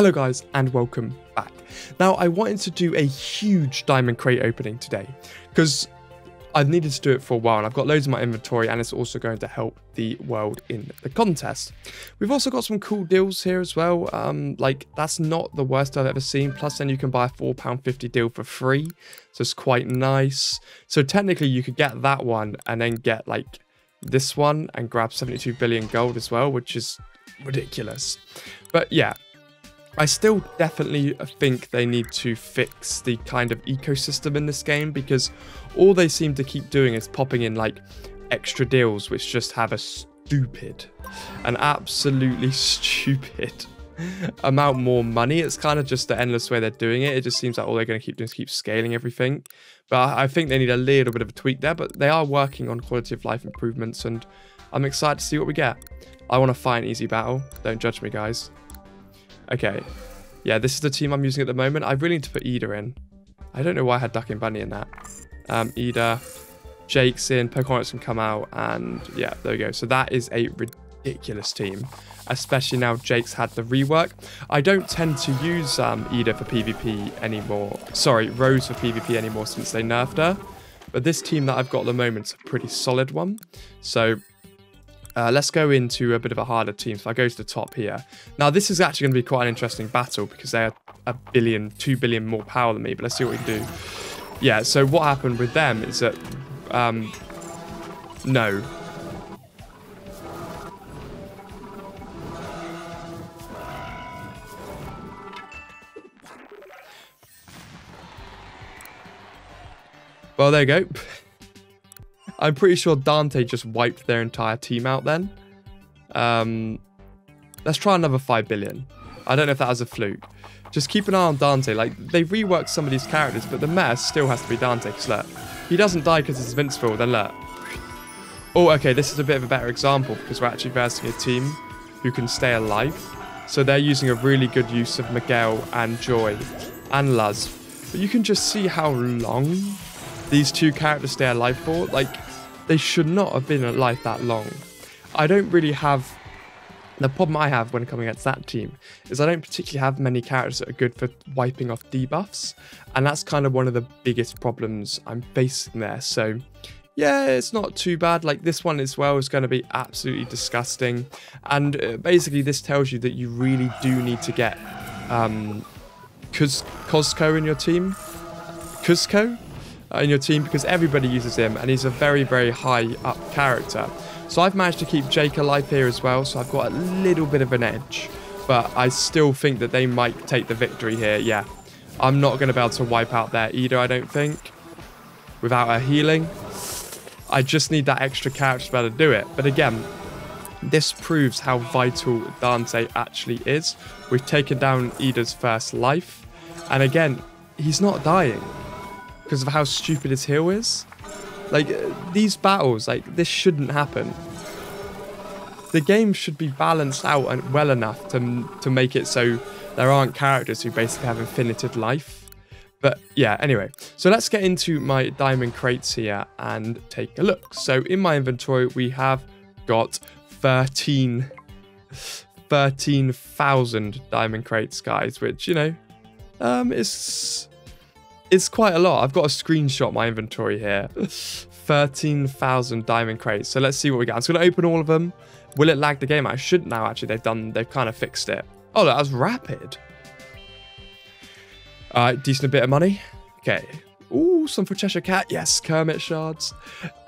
Hello guys and welcome back. Now I wanted to do a huge diamond crate opening today because I've needed to do it for a while and I've got loads in my inventory and it's also going to help the world in the contest. We've also got some cool deals here as well, like that's not the worst I've ever seen, plus then you can buy a £4.50 deal for free, so it's quite nice. So technically you could get that one and then get like this one and grab 72 billion gold as well, which is ridiculous. But yeah, I still definitely think they need to fix the kind of ecosystem in this game because all they seem to keep doing is popping in like extra deals which just have a stupid, an absolutely stupid amount more money. It's kind of just the endless way they're doing it. It just seems like all they're going to keep doing is keep scaling everything. But I think they need a little bit of a tweak there, but they are working on quality of life improvements and I'm excited to see what we get. I want to fight an easy battle. Don't judge me, guys. Okay, yeah, this is the team I'm using at the moment. I really need to put Eda in. I don't know why I had Duck and Bunny in that. Eda, Jake's in, Percorns can come out, and yeah, there we go. So that is a ridiculous team, especially now Jake's had the rework. I don't tend to use Eda for PvP anymore. Sorry, Rose for PvP anymore since they nerfed her. But this team that I've got at the moment is a pretty solid one. So let's go into a bit of a harder team. So I go to the top here. Now this is actually going to be quite an interesting battle because they are 2 billion more power than me, but let's see what we can do. Yeah, so what happened with them is that no. Well, there you go. I'm pretty sure Dante just wiped their entire team out then. Let's try another 5 billion. I don't know if that was a fluke. Just keep an eye on Dante. Like, they've reworked some of these characters, but the mess still has to be Dante. Because look, he doesn't die because he's invincible, then look. Oh, okay, this is a bit of a better example because we're actually versing a team who can stay alive. So they're using a really good use of Miguel and Joy and Luz. But you can just see how long these two characters stay alive for. Like, they should not have been alive that long. I don't really have... The problem I have when coming against that team is I don't particularly have many characters that are good for wiping off debuffs. And that's kind of one of the biggest problems I'm facing there. So, yeah, it's not too bad. Like, this one as well is going to be absolutely disgusting. And basically, this tells you that you really do need to get Kuzco in your team. Kuzco? In your team, because everybody uses him and he's a very, very high up character. So I've managed to keep Jake alive here as well, so I've got a little bit of an edge, but I still think that they might take the victory here. Yeah, I'm not going to be able to wipe out there either, I don't think, without her healing. I just need that extra character to be able to do it. But again, this proves how vital Dante actually is. We've taken down Ida's first life, and again, he's not dying because of how stupid his heal is. Like, these battles, like, this shouldn't happen. The game should be balanced out and well enough to make it so there aren't characters who basically have infinitive life. But yeah, anyway, so let's get into my diamond crates here and take a look. So in my inventory, we have got 13,000 diamond crates, guys, which, you know, it's quite a lot. I've got to screenshot my inventory here. 13,000 diamond crates. So let's see what we get. I'm just going to open all of them. Will it lag the game? I should now, actually. They've kind of fixed it. Oh, look, that was rapid. All right, decent bit of money. Okay. Ooh, some for Cheshire Cat. Yes, Kermit shards.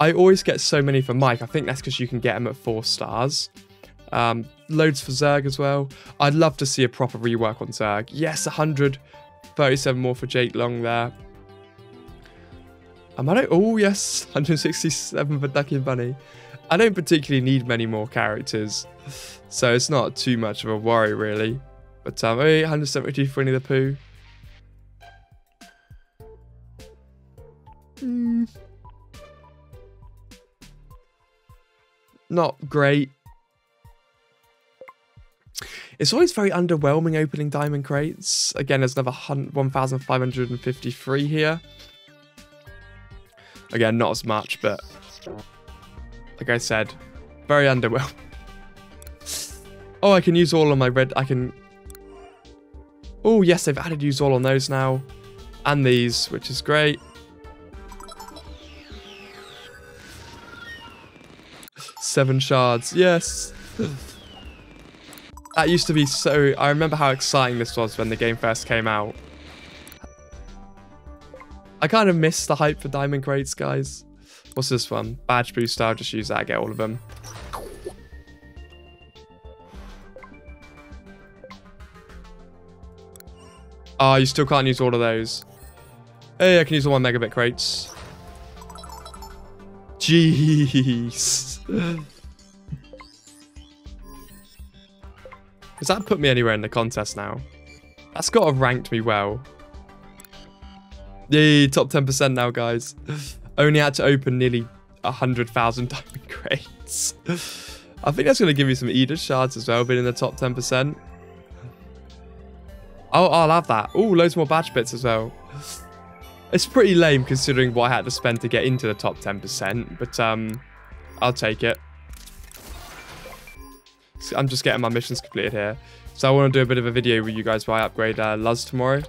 I always get so many for Mike. I think that's because you can get them at 4 stars. Loads for Zerg as well. I'd love to see a proper rework on Zerg. Yes, 100. 37 more for Jake Long there. Am I? Oh, yes. 167 for Duck and Bunny. I don't particularly need many more characters, so it's not too much of a worry, really. But 172 for Winnie the Pooh. Not great. It's always very underwhelming opening diamond crates. Again, there's another 1,553 here. Again, not as much, but like I said, very underwhelming. Oh, I can use all of my red. I can Oh, yes, they've added use all on those now. And these, which is great. Seven shards, yes. That used to be so... I remember how exciting this was when the game first came out. I kind of miss the hype for diamond crates, guys. What's this one? Badge booster. I'll just use that. I get all of them. Oh, you still can't use all of those. Hey, I can use the 1 megabit crates. Jeez. Does that put me anywhere in the contest now? That's got to rank me well. Yay, top 10% now, guys. Only had to open nearly 100,000 diamond crates. I think that's going to give me some Eda shards as well, being in the top 10%. Oh, I'll have that. Oh, loads more badge bits as well. It's pretty lame considering what I had to spend to get into the top 10%, but I'll take it. I'm just getting my missions completed here. So I want to do a bit of a video with you guys while I upgrade Luz tomorrow.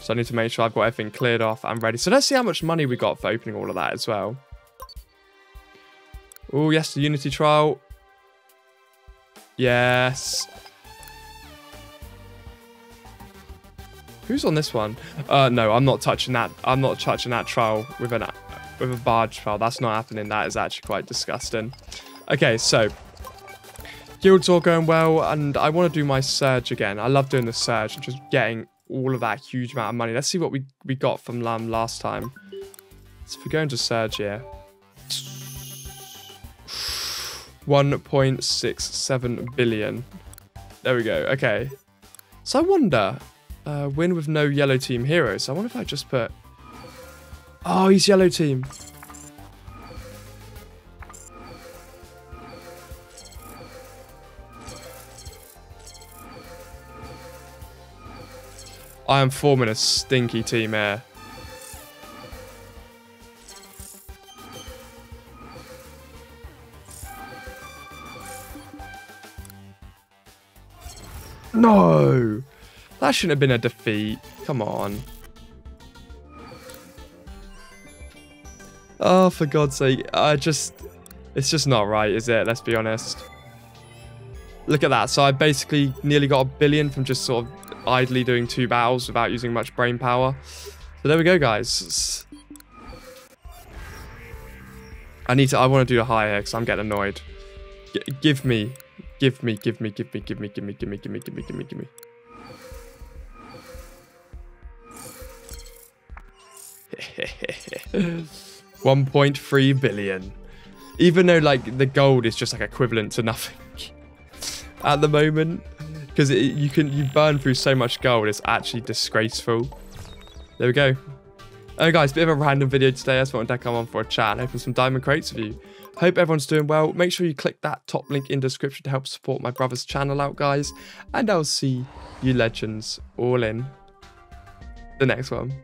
So I need to make sure I've got everything cleared off and ready. So let's see how much money we got for opening all of that as well. Oh, yes, the Unity trial. Yes. Who's on this one? No, I'm not touching that. I'm not touching that trial with a barge trial. That's not happening. That is actually quite disgusting. Okay, so... guild's all going well, and I want to do my Surge again. I love doing the Surge and just getting all of that huge amount of money. Let's see what we got from Lam last time. So if we go into Surge here. 1.67 billion. There we go, okay. So I wonder, win with no yellow team heroes. I wonder if I just put... Oh, he's yellow team. I am forming a stinky team here. No! That shouldn't have been a defeat. Come on. Oh, for God's sake. It's just not right, is it? Let's be honest. Look at that. So I basically nearly got 1 billion from just sort of idly doing 2 battles without using much brain power. So there we go, guys. I want to do a high here because I'm getting annoyed. Give me. $1.3 billion. Even though like the gold is just like equivalent to nothing at the moment. Because you burn through so much gold, it's actually disgraceful. There we go. Oh, guys, bit of a random video today. I just wanted to come on for a chat and open some diamond crates with you. Hope everyone's doing well. Make sure you click that top link in description to help support my brother's channel out, guys. And I'll see you legends all in the next one.